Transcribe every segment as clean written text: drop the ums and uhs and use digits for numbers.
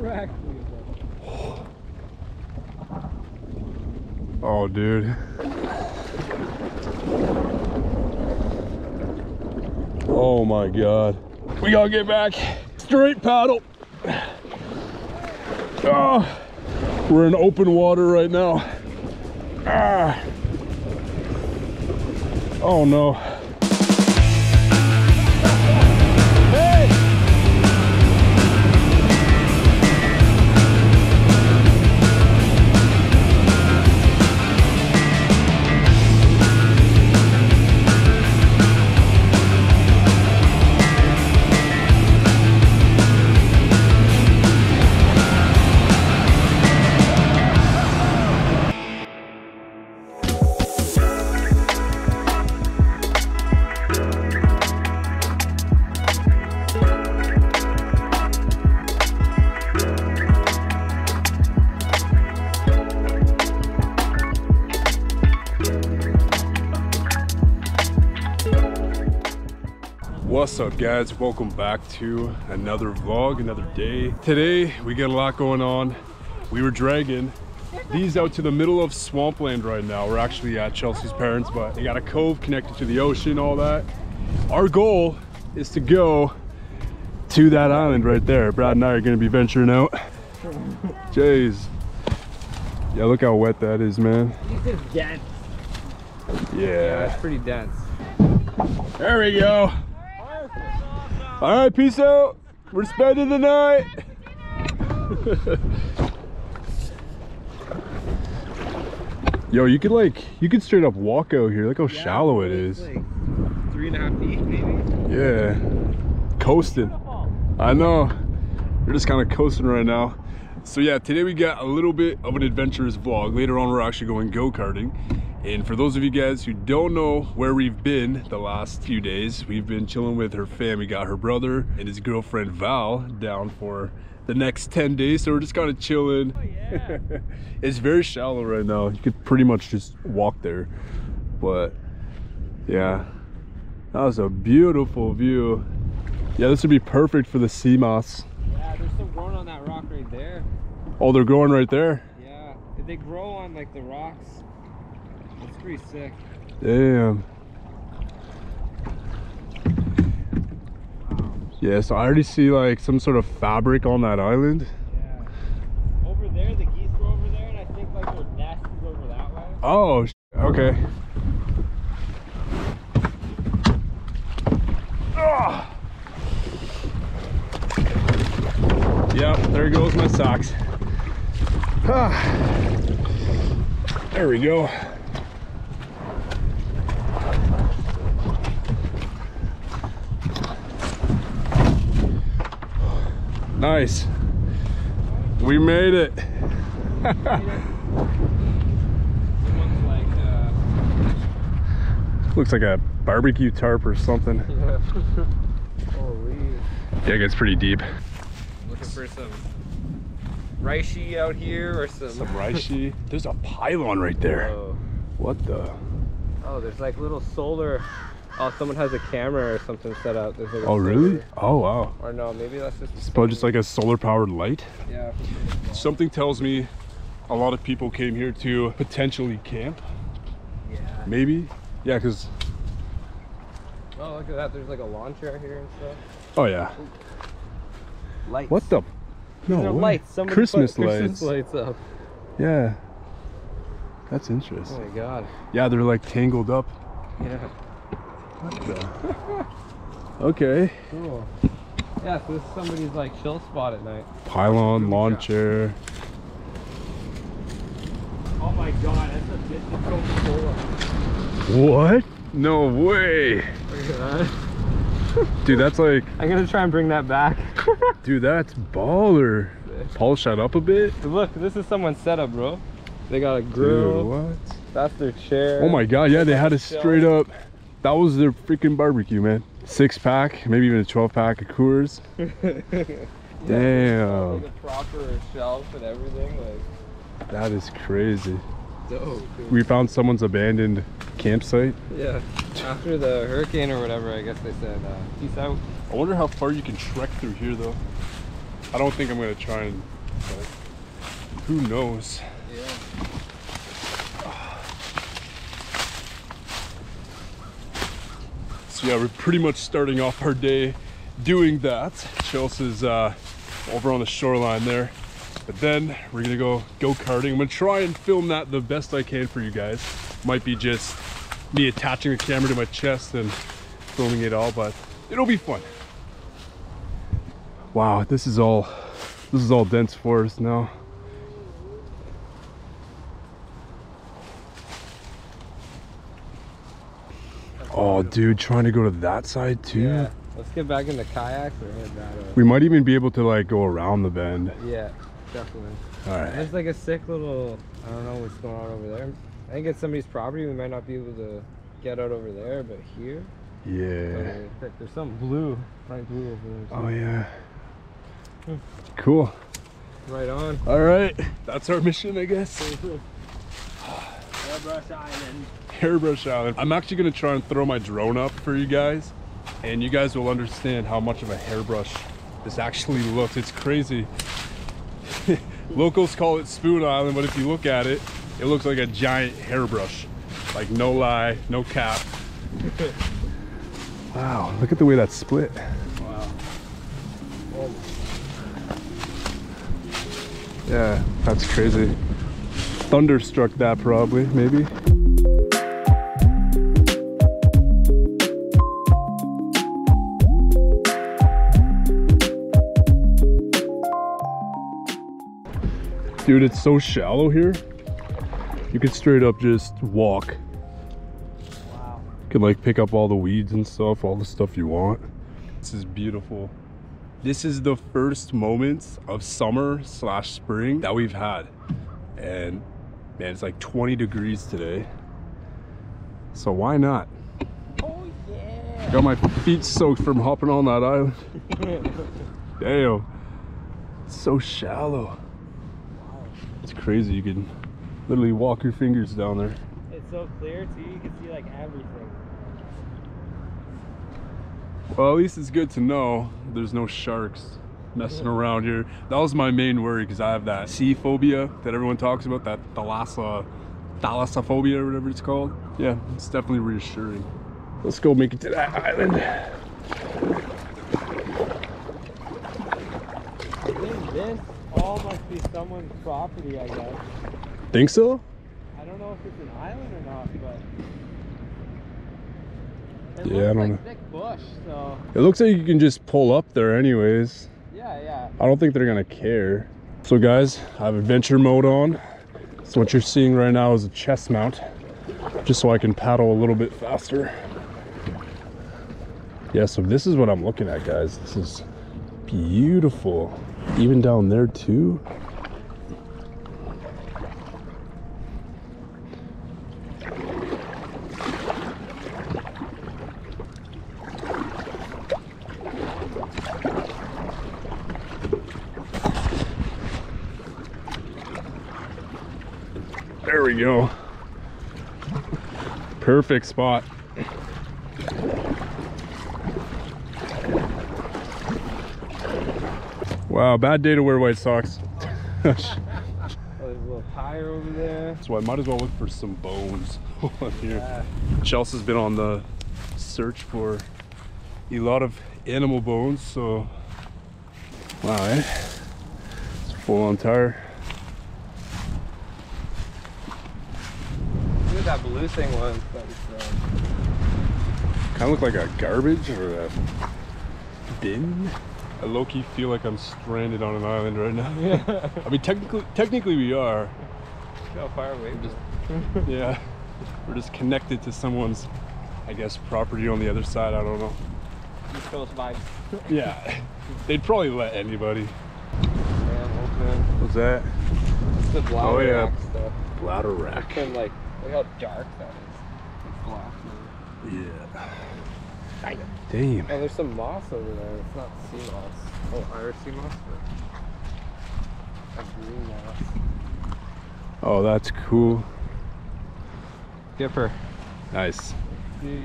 Directly above. Oh, dude. Oh my God. We gotta get back. Straight paddle. Oh, we're in open water right now. Ah. Oh no. What's up, guys? Welcome back to another vlog, another day. Today we got a lot going on. We were dragging these out to the middle of swampland right now. We're actually at Chelsea's parents, but they got a cove connected to the ocean, all that. Our goal is to go to that island right there. Brad and I are going to be venturing out. Jeez. Yeah, look how wet that is, man. This is dense. Yeah, it's pretty dense. There we go. All right, peace out. We're spending the night. Yo, you could straight up walk out here. Look how shallow it is. Like 3.5 feet, maybe. Yeah, coasting. I know. We're just kind of coasting right now. So yeah, today we got a little bit of an adventurous vlog. Later on, we're actually going go-karting. And for those of you guys who don't know where we've been the last few days, we've been chilling with her fam. We got her brother and his girlfriend Val down for the next 10 days. So we're just kind of chilling. Oh, yeah. It's very shallow right now. You could pretty much just walk there. But yeah, that was a beautiful view. Yeah, this would be perfect for the sea moss. Yeah, they're still growing on that rock right there. Oh, they're growing right there? Yeah, they grow on like the rocks. It's pretty sick. Damn. Yeah, so I already see like some sort of fabric on that island. Yeah. Over there, the geese were over there, and I think like their nest is over that way. Oh, okay. Oh. Yep, there goes my socks. Ah. There we go. Nice. We made it. Looks like a barbecue tarp or something. Yeah, yeah, it gets pretty deep. Looking for some reishi out here or some reishi. There's a pylon right there. Whoa. What the? Oh, there's like little solar. Oh, someone has a camera or something set up. Like, oh, really? Oh, wow. Or no, maybe that's just... It's probably just like a solar-powered light? Yeah. Something tells me a lot of people came here to potentially camp. Yeah. Maybe? Yeah, because... Oh, look at that. There's like a lawn chair out here and stuff. Oh, yeah. Lights. What the... No, there lights. Somebody Christmas lights. Christmas lights up. Yeah. That's interesting. Oh, my God. Yeah, they're like tangled up. Yeah. What the? Okay. Cool. Yeah, so this is somebody's like chill spot at night. Pylon, lawn chair. Oh my God, that's a mythical cola. What? No way. Look at that. Dude, that's like... I'm gonna try and bring that back. Dude, that's baller. Paul shot up a bit. Look, this is someone's setup, bro. They got a grill. Dude, what? That's their chair. Oh my God, yeah, they had a straight up... That was their freaking barbecue, man. 6-pack, maybe even a 12-pack of Coors. Damn. Yeah, like a proper shelf and everything. Like. That is crazy. Dope, dude. We found someone's abandoned campsite. Yeah, after the hurricane or whatever, I guess they said, peace out. I wonder how far you can trek through here, though. I don't think I'm gonna try and, like, who knows? Yeah. So yeah, we're pretty much starting off our day doing that. Chelsea's over on the shoreline there. But then we're gonna go go-karting. I'm gonna try and film that the best I can for you guys. Might be just me attaching the camera to my chest and filming it all, but it'll be fun. Wow, this is all dense forest now. Oh dude, trying to go to that side too? Yeah, let's get back into kayaks or head that way. We might even be able to like go around the bend. Yeah, definitely. Alright. There's like a sick little, I don't know what's going on over there. I think it's somebody's property, we might not be able to get out over there, but here? Yeah. Oh, there's something blue, bright blue over there. Oh yeah. Cool. Right on. Alright, that's our mission I guess. Hairbrush Island. Hairbrush Island. I'm actually going to try and throw my drone up for you guys, and you guys will understand how much of a hairbrush this actually looks. It's crazy. Locals call it Spoon Island, but if you look at it, it looks like a giant hairbrush. Like no lie, no cap. Wow, look at the way that split. Wow. Oh. Yeah, that's crazy. Thunderstruck that probably, maybe. Dude, it's so shallow here. You could straight up just walk. Wow. You can like pick up all the weeds and stuff, all the stuff you want. This is beautiful. This is the first moments of summer/spring that we've had. And man, it's like 20 degrees today. So why not? Oh yeah. Got my feet soaked from hopping on that island. Damn. It's so shallow. Wow. It's crazy. You can literally walk your fingers down there. It's so clear too. You can see like everything. Well, at least it's good to know there's no sharks messing around here. That was my main worry because I have that sea phobia that everyone talks about, that thalassophobia or whatever it's called. Yeah, it's definitely reassuring. Let's go make it to that island. Isn't this all must be someone's property, I guess? Think so? I don't know if it's an island or not, but it looks like thick bush, so it looks like you can just pull up there anyways. Yeah, yeah. I don't think they're gonna care. So guys, I have adventure mode on. So what you're seeing right now is a chest mount, just so I can paddle a little bit faster. Yeah, so this is what I'm looking at, guys. This is beautiful. Even down there too. There we go. Perfect spot. Wow, bad day to wear white socks. Oh, there's a little tire over there. So I might as well look for some bones on here. Yeah. Chelsea's been on the search for a lot of animal bones, so wow, eh? It's a full on tire. That blue thing was kind of look like a garbage or a bin. I low-key feel like I'm stranded on an island right now. Yeah. I mean technically we are. How far away? Just, yeah, we're just connected to someone's, I guess, property on the other side. I don't know. East Coast vibes. Yeah, they'd probably let anybody. Man, open. What's that? It's the bladder rack stuff. Bladder rack. It's been like, look how dark that is. It's black. Yeah. Damn. Oh, there's some moss over there. It's not sea moss. Oh, Irish sea moss? Or a green moss. Oh, that's cool. Dipper. Nice. Let's see.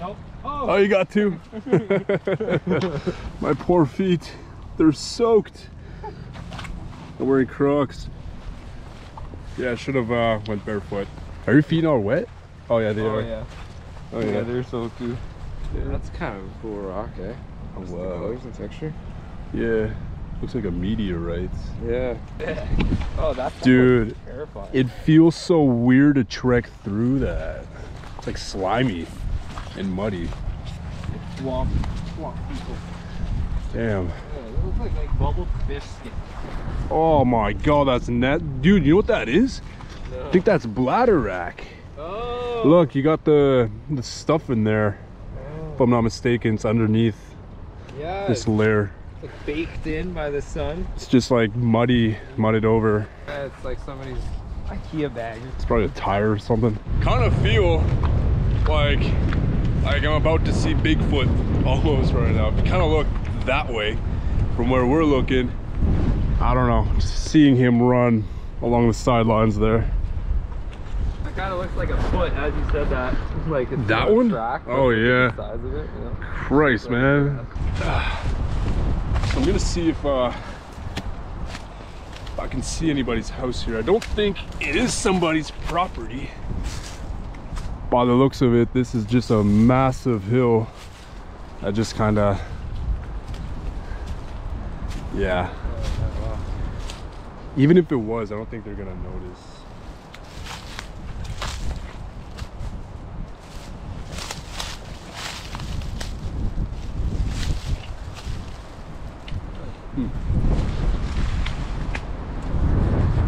Nope. Oh, you got two. My poor feet, they're soaked. I'm wearing Crocs. Yeah, I should have went barefoot. Are your feet all wet? Oh yeah, they are. Yeah. Oh yeah, they're soaked too. Yeah. That's kind of a cool rock, eh? Oh, wow. The colors and texture. Yeah. Looks like a meteorite. Yeah. Oh, that's dude. Terrifying. It feels so weird to trek through that. It's like slimy and muddy. It's swamp. Swamp people. Damn. Yeah, it looks like bubbled fish skin. Oh my god, that's net, dude. You know what that is? No. I think that's bladder rack. Oh. Look, you got the stuff in there. Oh. If I'm not mistaken, it's underneath this layer. Like baked in by the sun. It's just like mudded over. Yeah, it's like somebody's IKEA bag. It's probably a tire or something. Kind of feel like I'm about to see Bigfoot almost right now. If you kind of look that way from where we're looking, I don't know, just seeing him run along the sidelines there. It kind of looks like a foot as you said that. Like it's that one? Track, oh yeah. The size of it, you know? Christ, so, man. Yeah. I'm gonna see if I can see anybody's house here. I don't think it is somebody's property. By the looks of it, this is just a massive hill. I just kind of, yeah. Even if it was, I don't think they're gonna notice.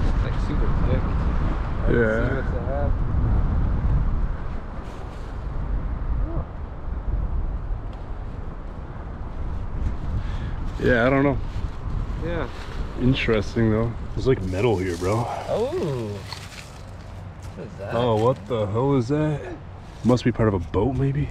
It's like super thick. Yeah. See what they have. Oh. Yeah, I don't know. Yeah. Interesting though. There's like metal here, bro. Oh. What is that? Oh, what the hell is that? Must be part of a boat, maybe.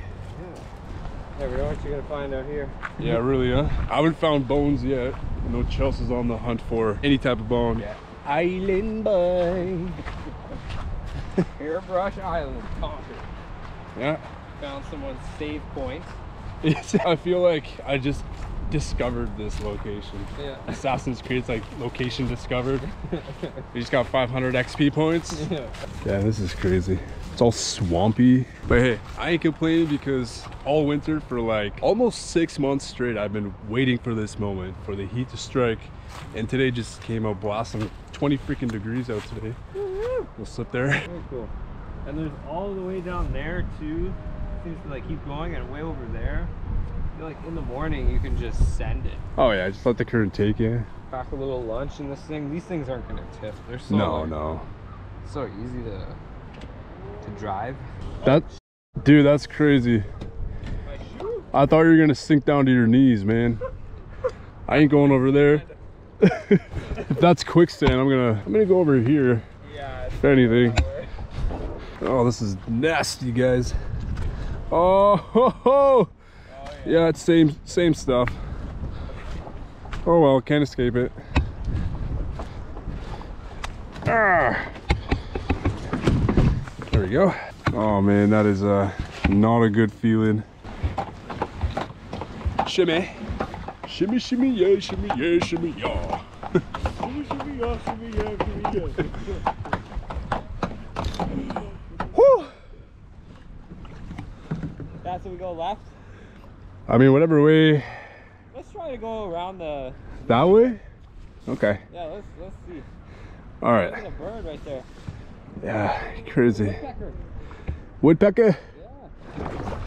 Yeah, we know what you're gonna find out here. Yeah, really, huh? I haven't found bones yet. I know Chelsea's on the hunt for any type of bone. Yeah. Island boy. Hairbrush Island, conquered. Yeah. Found someone's save point. I feel like I just discovered this location. Yeah. Assassin's Creed's like location discovered. We just got 500 XP points. Yeah. Yeah, this is crazy. It's all swampy, but hey, I ain't complaining because all winter for like almost 6 months straight I've been waiting for this moment, for the heat to strike, and today just came out blasting. 20 freaking degrees out today. We'll slip there. Very cool. And there's all the way down there too. It seems to like keep going and way over there. I feel like in the morning you can just send it. Oh yeah, just let the current take you. Pack a little lunch in this thing. These things aren't gonna tip. They're so so easy to drive. Dude, that's crazy. I thought you were gonna sink down to your knees, man. I ain't going over there. If that's quicksand, I'm gonna go over here. Yeah, if anything. Oh, this is nasty, guys. Oh ho, ho. Oh, yeah. Yeah, it's same stuff. Oh well, can't escape it. Ah. There we go. Oh man, that is not a good feeling. Shimmy. Shimmy, shimmy, yeah, shimmy, yeah, shimmy, yeah. Shimmy, shimmy, yeah, shimmy, yeah, shimmy, yeah. Whew. That's when we go left? I mean, whatever way. Let's try to go around the... That way? Okay. Yeah, let's see. All right. There's a bird right there. Yeah, crazy. Woodpecker. Woodpecker? Yeah.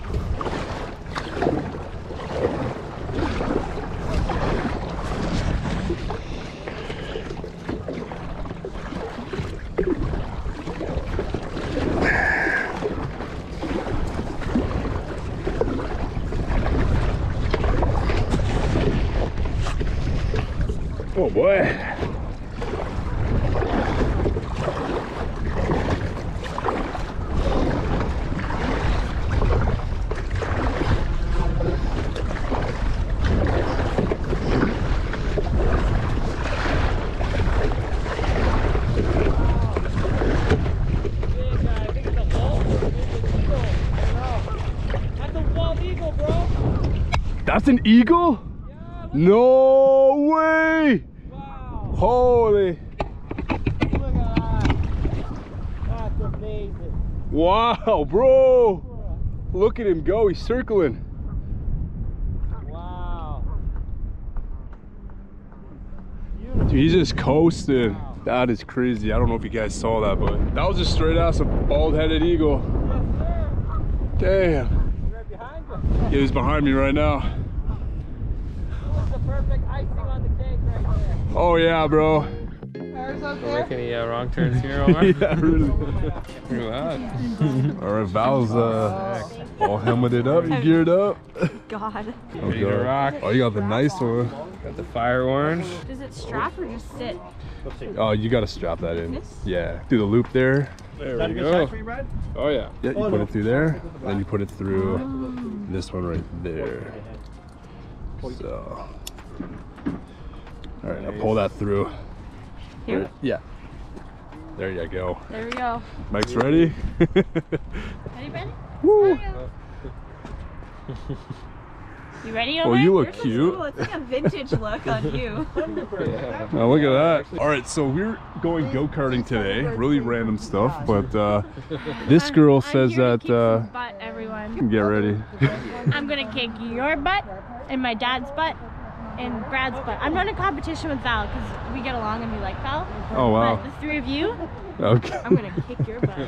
Oh boy. That's an eagle? Yeah, no way! Wow. Holy. Look at that. That's amazing. Wow, bro. Look at him go, he's circling. Wow. Beautiful. Dude, he's just coasting. Wow. That is crazy. I don't know if you guys saw that, but that was just straight ass a bald-headed eagle. Yes, sir. Damn. He's right behind you. Yeah, he's behind me right now. That was the perfect icing on the cake right there. Oh yeah, bro. Don't make any wrong turns here, Omar. Yeah, really. Alright, Val's all helmeted up, you geared up. God. Ready to rock. Oh, you got the nice one. Got the fire orange. Does it strap or just sit? Oh, you gotta strap that in. Yeah. Do the loop there. There we go. Oh yeah. Yeah, you put it through there, then you put it through this one right there. So. Alright, now pull that through. Here? Yeah. There you go. There we go. Mike's ready. Ready? Woo! You ready? Well, you look cute. Cool. It's like a vintage look on you. Yeah. Now look at that. All right, so we're going go-karting today. Really random stuff, but this girl says that. Butt, everyone. Get ready. I'm gonna kick your butt and my dad's butt. And Brad's butt. I'm not in competition with Val because we get along and we like Val. Oh wow! But the three of you. Okay. I'm gonna kick your butt.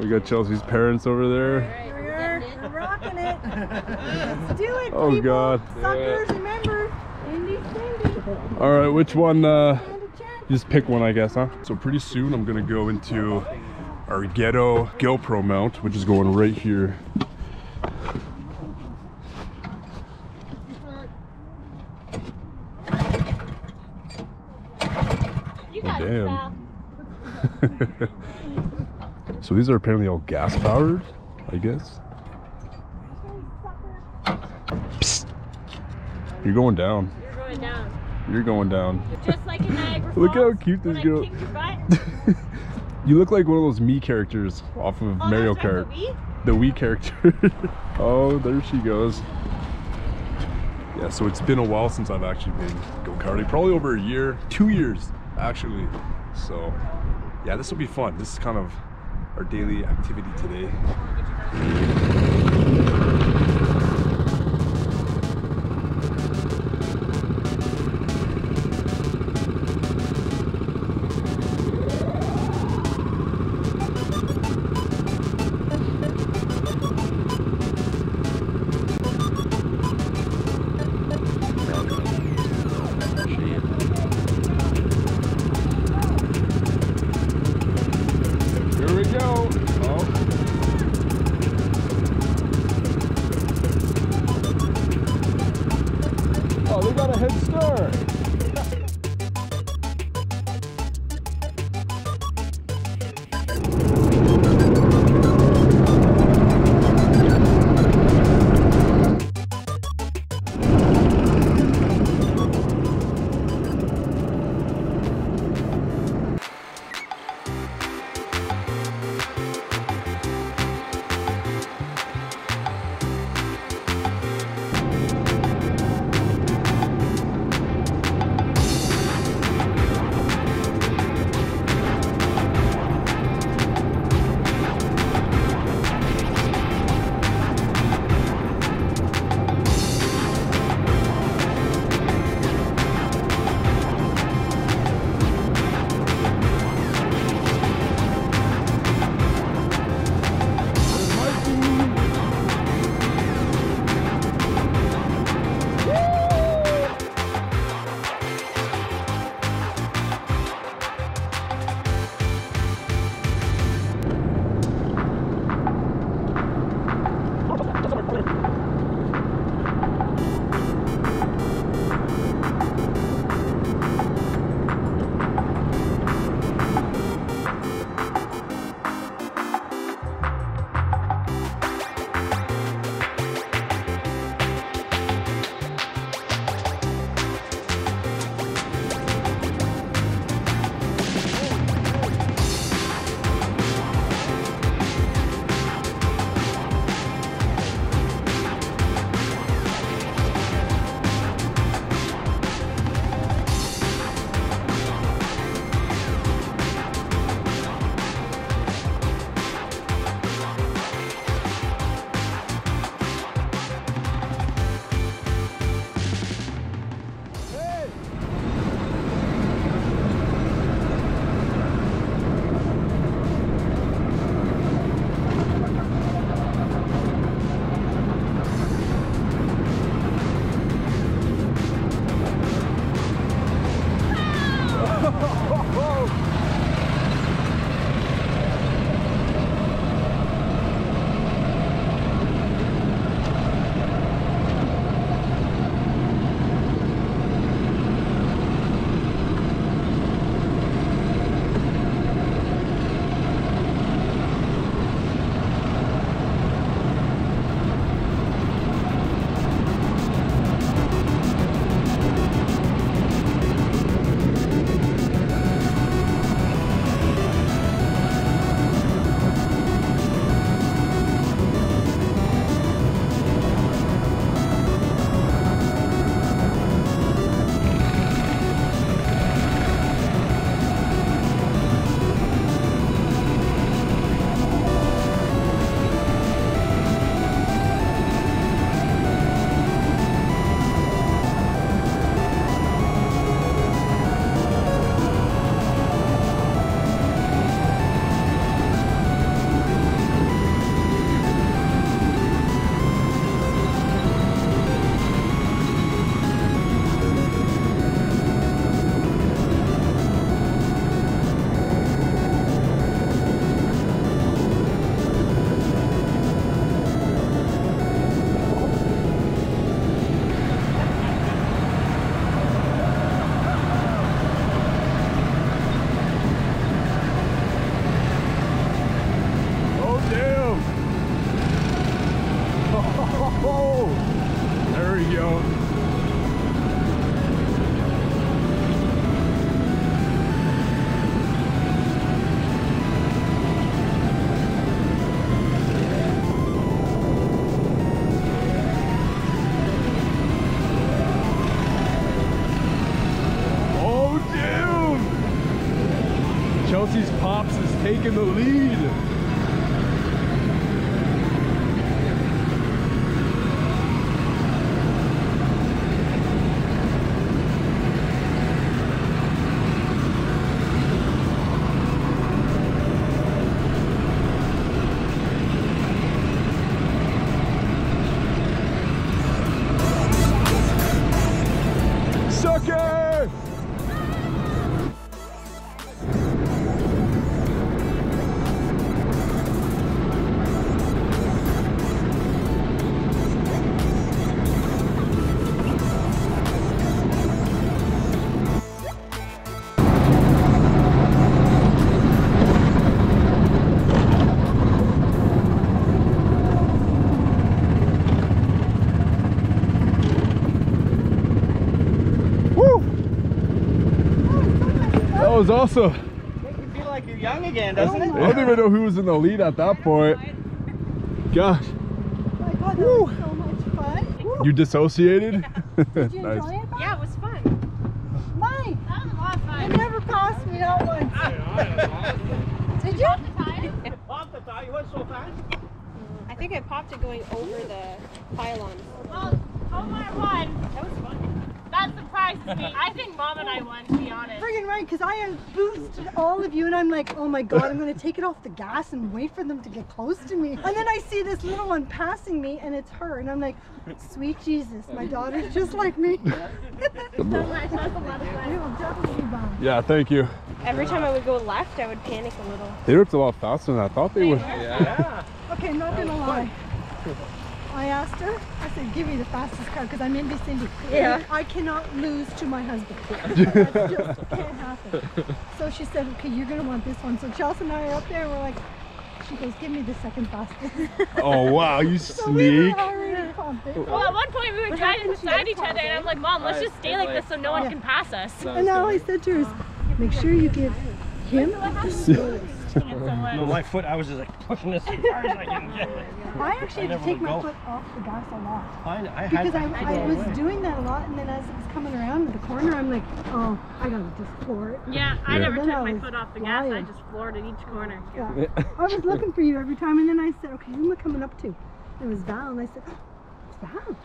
We got Chelsea's parents over there. Right, we're rocking it. Let's do it. Oh people. God. Suckers, remember. All right, which one? Just pick one, I guess, huh? So pretty soon I'm gonna go into our ghetto GoPro mount, which is going right here. Damn. So these are apparently all gas powered, I guess. Psst. You're going down. You're going down. You're going down. Just like in Niagara Falls. Look how cute this girl. You look like one of those Mii characters off of Mario Kart. Right, the Wii character. Oh, there she goes. Yeah, so it's been a while since I've actually been go-karting. Probably over a year, 2 years. Actually, so yeah, this will be fun. This is kind of our daily activity today. taking the lead. That was awesome. Makes you feel like you're young again, doesn't it? Yeah. I don't even know who was in the lead at that point. Gosh. Oh my God, that was so much fun. You dissociated? Yeah. Did you nice. Enjoy it? Yeah, it was fun. Mike, that was a lot of fun. You never passed me out once. Did you? Popped the tire? Popped the tire? You went so fast? I think I popped it going over the pylon. Well, Omar won. That was fun. That surprised me. I think Mom and I won, to be honest. Friggin' right, because I have boosted all of you and I'm like, oh my God, I'm going to take it off the gas and wait for them to get close to me. And then I see this little one passing me and it's her. And I'm like, sweet Jesus, my daughter's just like me. That was a lot of fun. It was definitely fun. Yeah, thank you. Every time I would go left, I would panic a little. They ripped a lot faster than I thought they would. Yeah. Okay, not going to lie. I asked her, I said, give me the fastest car because I'm envy Cindy. Yeah. I cannot lose to my husband. That just can't happen. So she said, okay, you're going to want this one. So Chelsea and I are up there and we're like, she goes, give me the second fastest. Oh, wow, you so sneak. We well, at one point we were trying to decide each other and I'm like, Mom, let's just stay like this so no one can pass us. And all I said to her is, make sure you give him the slowest. No, my foot, I was just like pushing this as far as I can get. I actually had to take my foot off the gas a lot. Because I was doing that a lot, and then as it was coming around the corner, I'm like, oh, I gotta just floor it. Yeah, I never took my foot off the gas, I just floored at each corner. Yeah. I was looking for you every time, and then I said, okay, who am I coming up to? It was Val, and I said, wow.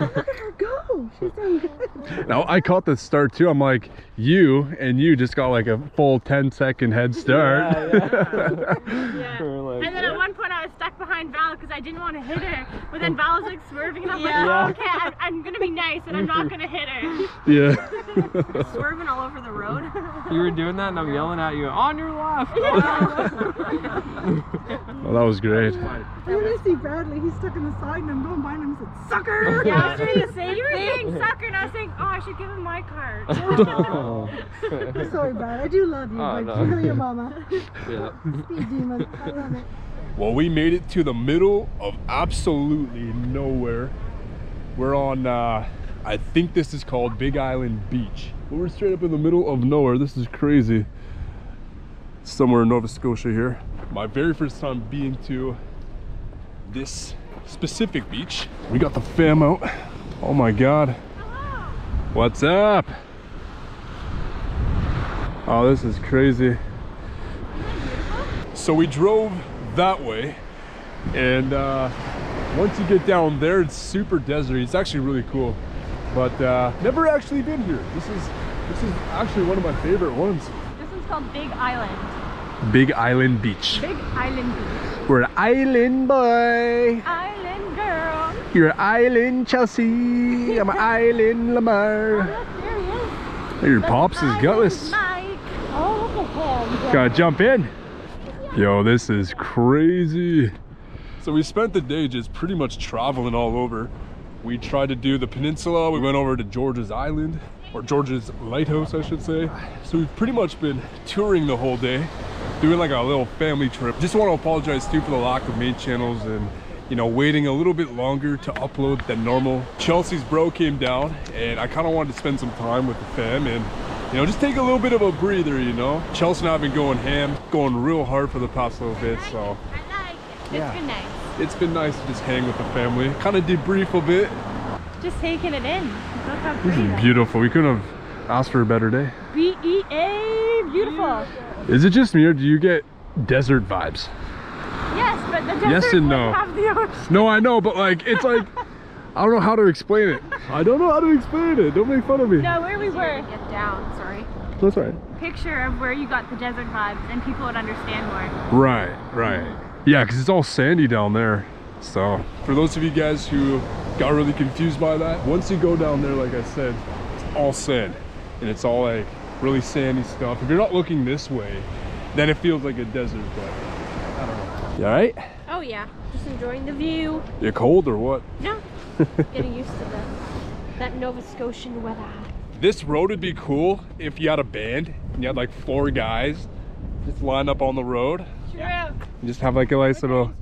Look at her go. She's doing good. Now I caught the start too. I'm like, you just got like a full 10-second head start. Yeah. Like, and then at one point I was stuck behind Val because I didn't want to hit her. But then Val was like swerving and I'm like, oh, okay, I'm gonna be nice and I'm not gonna hit her. Yeah. Swerving all over the road. You were doing that and I'm yelling at you, on your left. Well, that was great. I'm gonna see Bradley, he's stuck in the side and I'm going by him. Sucker! Yeah, I was doing the same thing. You were saying sucker, and I was saying, oh, I should give him my card. Oh. Sorry, Brad. I do love you, but you're your mama. Yeah. Speed demon. I love it. Well, we made it to the middle of absolutely nowhere. We're on, I think this is called Big Island Beach. But we're straight up in the middle of nowhere. This is crazy. Somewhere in Nova Scotia here. My very first time being to this specific beach. We got the fam out. Oh my God. Hello. What's up? Oh, this is crazy. So we drove that way and once you get down there, it's super deserty. It's actually really cool, but never actually been here. This is actually one of my favorite ones. This one's called Big Island. Big Island Beach. Big Island Beach. We're an island boy. You're an island Chelsea, I'm an island Lamar. Oh, look, there he is. Your pops is gutless. Mike. Oh, look at him. Gotta jump in. Yo, this is crazy. So we spent the day just pretty much traveling all over. We tried to do the peninsula, we went over to George's Island, or George's Lighthouse I should say. So we've pretty much been touring the whole day, doing like a little family trip. Just want to apologize too for the lack of main channels and, you know, waiting a little bit longer to upload than normal. Chelsea's bro came down and I kind of wanted to spend some time with the fam and, you know, just take a little bit of a breather, you know. Chelsea and I have been going ham, going real hard for the past little bit, so. I like it. It's been nice. It's been nice to just hang with the family, kind of debrief a bit. Just taking it in. Look how pretty. This is beautiful. We couldn't have asked for a better day. B-E-A, beautiful. Is it just me or do you get desert vibes. Yes, but the desert have the ocean. No, I know, but like, it's like, I don't know how to explain it. I don't know how to explain it. Don't make fun of me. No, where we were. Get down, sorry. That's all right. Picture of where you got the desert vibes and people would understand more. Right, right. Yeah, because it's all sandy down there. So, for those of you guys who got really confused by that, once you go down there, like I said, it's all sand. And it's all like really sandy stuff. If you're not looking this way, then it feels like a desert, but I don't know. You all right? Oh yeah, just enjoying the view. You're cold or what? No, getting used to that Nova Scotian weather. This road would be cool if you had a band and you had like 4 guys just lined up on the road. True. And just have like a nice little...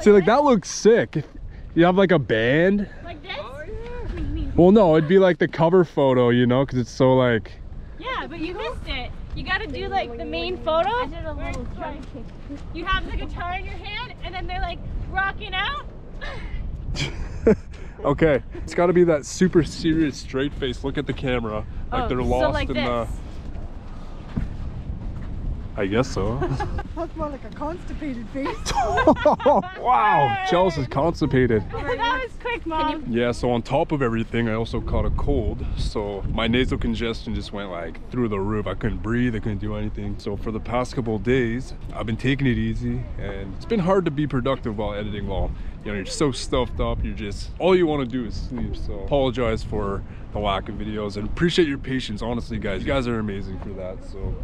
See, like that looks sick. If you have like a band. Like this? Oh, yeah. Well, no, it'd be like the cover photo, you know, because it's so like... Yeah, but you missed it. You gotta do like the main photo. I did a little drum kick. You have the guitar in your hand and then they're like rocking out. Okay, it's got to be that super serious straight face. Look at the camera, like they're lost so like in this. I guess so. That's more like a constipated face. Wow, Chelsea's constipated. That was quick, Mom. Yeah, so on top of everything, I also caught a cold. So my nasal congestion just went like through the roof. I couldn't breathe, I couldn't do anything. So for the past couple of days, I've been taking it easy and it's been hard to be productive while editing long. You know, you're so stuffed up, you're just, all you want to do is sleep. So apologize for the lack of videos and appreciate your patience. Honestly, guys, you guys are amazing for that. So.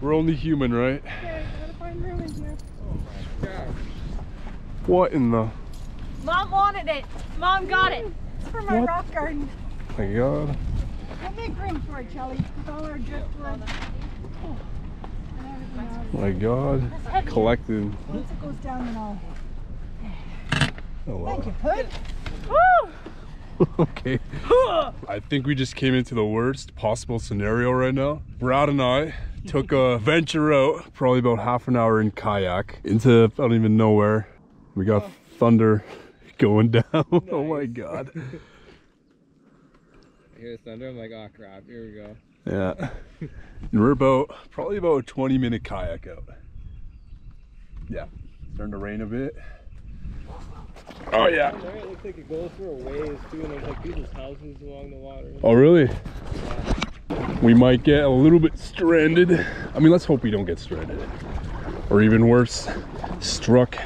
We're only human, right? Okay, I gotta find room in here. Oh my gosh. What in the... Mom wanted it. Mom got it. It's for my rock garden. Oh my God. We'll make room for it, Kelly. With all our driftwood. Oh. Oh my God. Collected. Once it goes down and all. Oh, wow. Thank you, Pud. Woo! Okay. I think we just came into the worst possible scenario right now. Brad and I took a venture out, probably about half an hour in kayak, into I don't even know where. We got thunder going down. Nice. Oh my God. I hear thunder, I'm like, oh crap, here we go. Yeah. And we're about, probably about a 20-minute kayak out. Yeah, starting to rain a bit. Oh yeah. It looks like it goes for a ways too, and there's like people's houses along the water. Oh really? Yeah. We might get a little bit stranded. I mean, let's hope we don't get stranded. Or even worse, struck.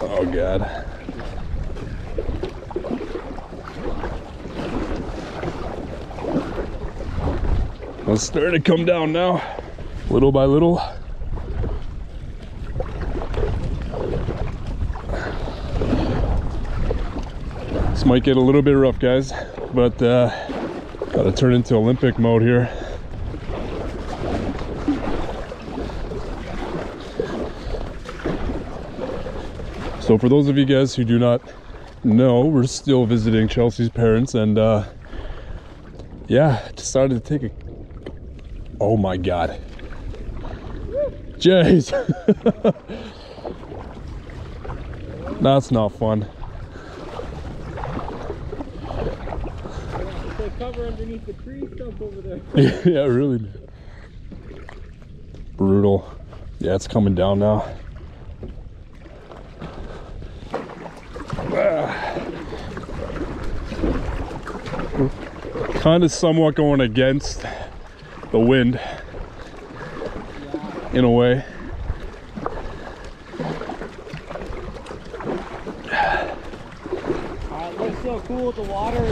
Oh God. It's starting to come down now, little by little. This might get a little bit rough, guys, but gotta turn into Olympic mode here. So for those of you guys who do not know, we're still visiting Chelsea's parents, and yeah, decided to take a... Oh my God. Jeez. That's not fun. It's like cover underneath the tree stump over there. Yeah, really. Brutal. Yeah, it's coming down now. Kind of somewhat going against the wind in a way. It looks so cool with the water.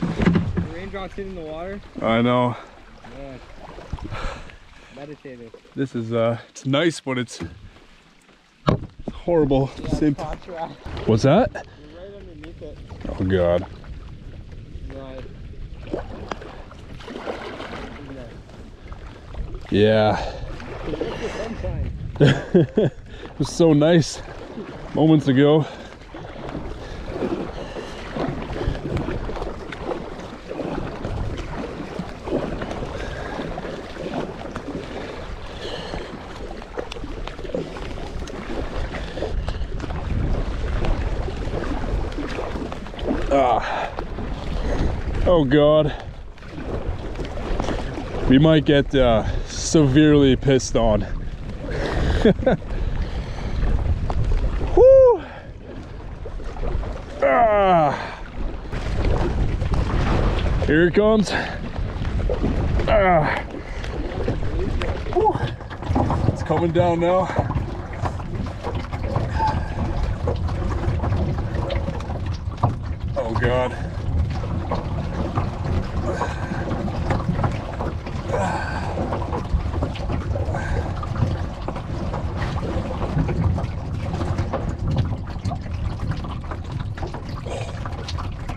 The raindrops hitting the water. I know. Yeah. Meditative. This is it's nice, but it's horrible. Yeah, same contrast. What's that? You're right underneath it. Oh God. Yeah. It was so nice moments ago. Oh God. We might get severely pissed on. Woo! Ah. Here it comes. Ah. It's coming down now. Oh God.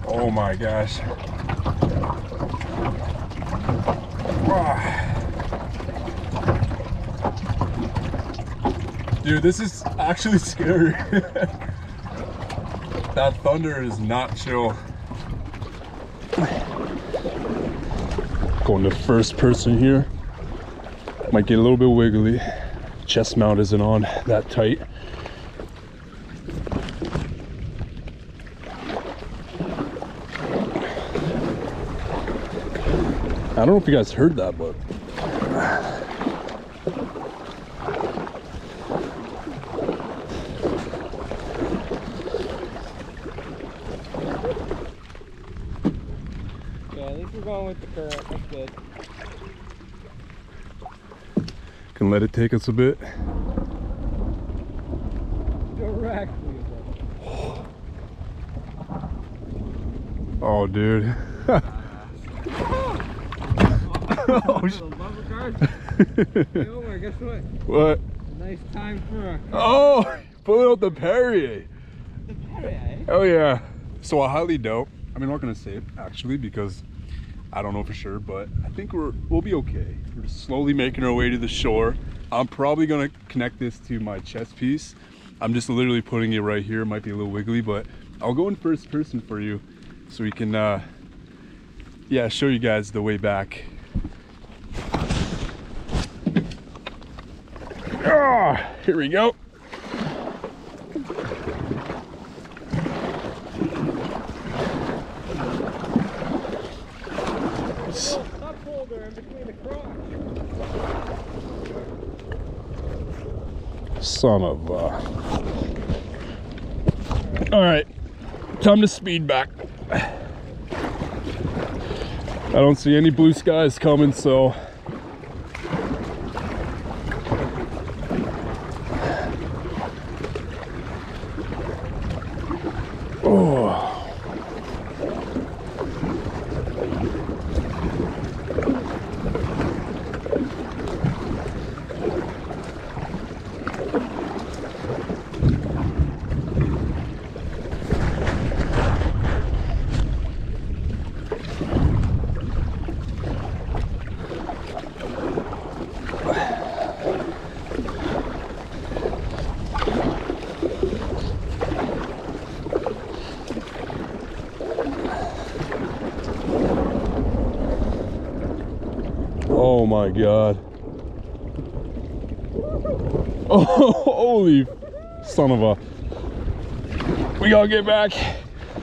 Oh my gosh. Dude, this is actually scary. That thunder is not chill. Going to first person here. Might get a little bit wiggly. Chest mount isn't on that tight. I don't know if you guys heard that, but yeah, at least we're going with the current. That's good. Can let it take us a bit. Directly. Oh, dude. Oh, shit. Hey, Omar, guess what? What? Nice time for a... Oh! Pulling out the Perrier! The Perrier? Oh, yeah. So I highly doubt. I mean, I'm not going to say it, actually, because I don't know for sure, but I think we'll be okay. We're just slowly making our way to the shore. I'm probably going to connect this to my chest piece. I'm just literally putting it right here. It might be a little wiggly, but I'll go in first person for you so we can, yeah, show you guys the way back. Oh, here we go. There's a little cup holder in between the crotch. Son of a... Alright, time to speed back. I don't see any blue skies coming, so... Oh my God. Oh, holy son of a. We gotta get back.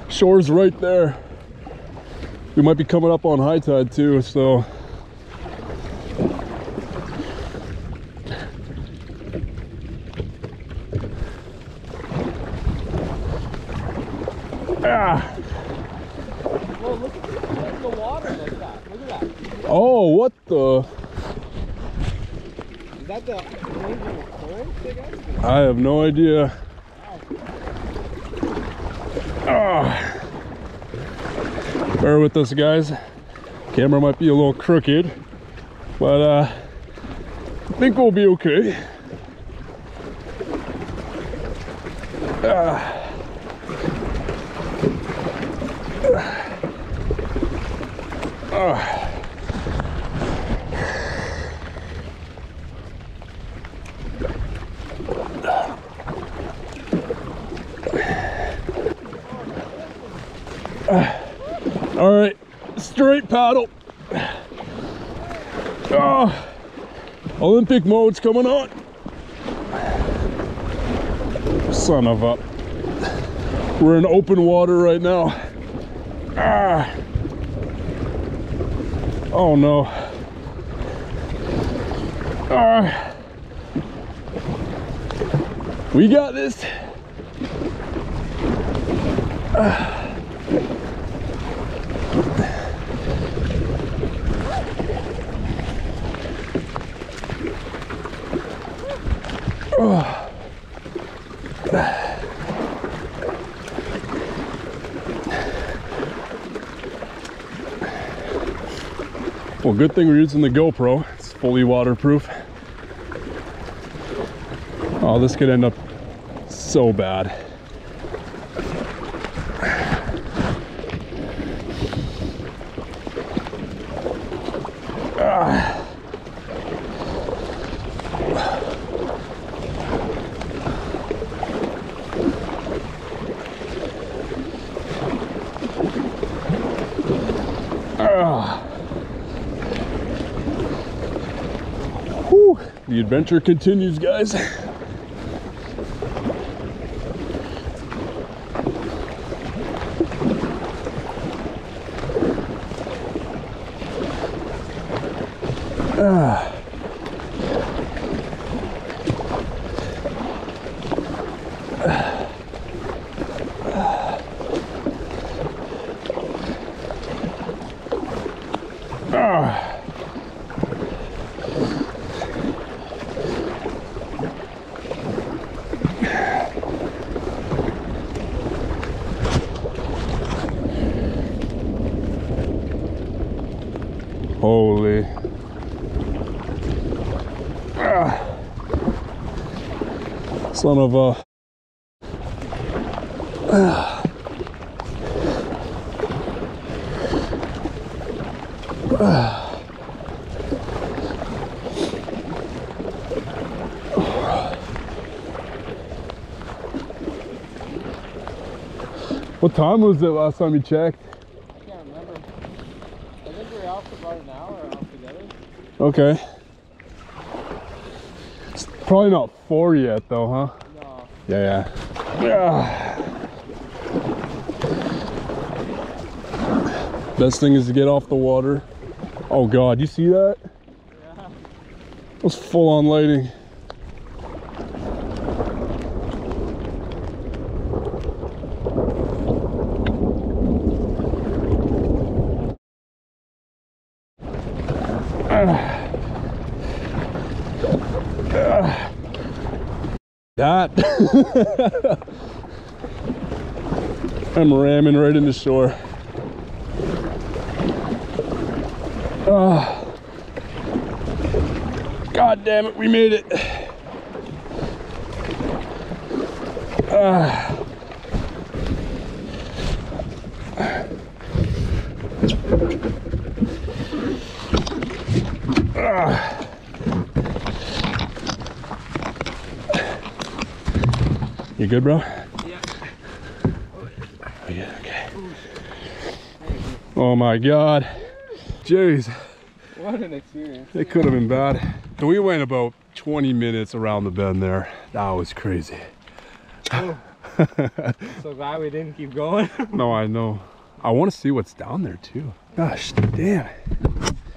Shore's right there. We might be coming up on high tide too, so. Ah. Whoa, look at this. Look at the water like that. Look at that. Oh, what the? Is that the changing current, I guess? I have no idea. Oh. Bear with us, guys. Camera might be a little crooked, but I think we'll be okay. All right, straight paddle. Oh, Olympic mode's coming on. Son of a. We're in open water right now. Ah. Oh no. Alright. We got this. Well, good thing we're using the GoPro. It's fully waterproof. Oh, this could end up so bad. The adventure continues, guys. Holy. Son of a. What time was it last time you checked? Okay. It's probably not 4 yet though, huh? No. Yeah. Best thing is to get off the water. Oh God, you see that? Yeah. It was full on lighting. I'm ramming right into shore. Oh. God damn it, we made it. You good, bro? Yeah. Oh, yeah, okay. Oh my God. Jeez. What an experience. It could have been bad. So we went about 20 minutes around the bend there. That was crazy. Oh. So glad we didn't keep going. No, I know. I want to see what's down there too. Gosh, damn. That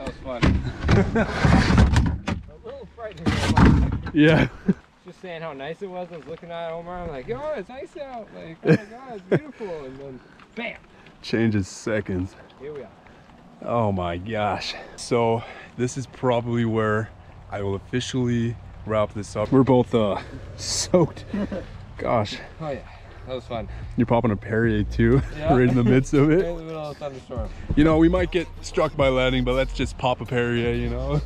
was fun. A little frightening. Yeah. Just saying how nice it was. I was looking at Omar. I'm like, yo, it's nice out. Like, oh my God, it's beautiful. And then, bam. Changes seconds. Here we are. Oh my gosh. So this is probably where I will officially wrap this up. We're both soaked. Gosh. Oh yeah, that was fun. You're popping a Perrier too, yeah. Right in the midst of it. Right in the middle of a thunderstorm. You know, we might get struck by lightning, but let's just pop a Perrier, you know?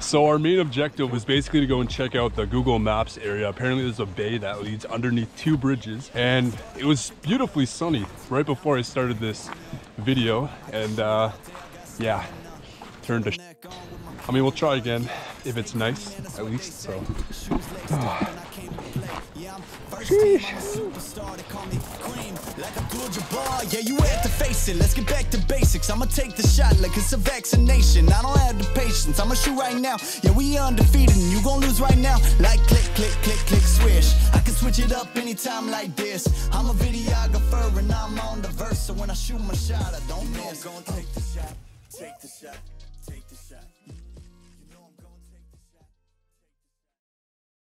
So our main objective was basically to go and check out the Google Maps area. Apparently there's a bay that leads underneath 2 bridges, and it was beautifully sunny right before I started this video, and yeah, turned to shit. I mean, we'll try again if it's nice, at least, so. Yeah, you have to face it. Let's get back to basics. I'ma take the shot like it's a vaccination. I don't have the patience. I'ma shoot right now. Yeah, we undefeated and you gon' lose right now. Like click, click, click, click, swish. I can switch it up anytime like this. I'm a videographer and I'm on the verse. So when I shoot my shot, I don't miss. Gonna take the shot. Take the shot. Zach.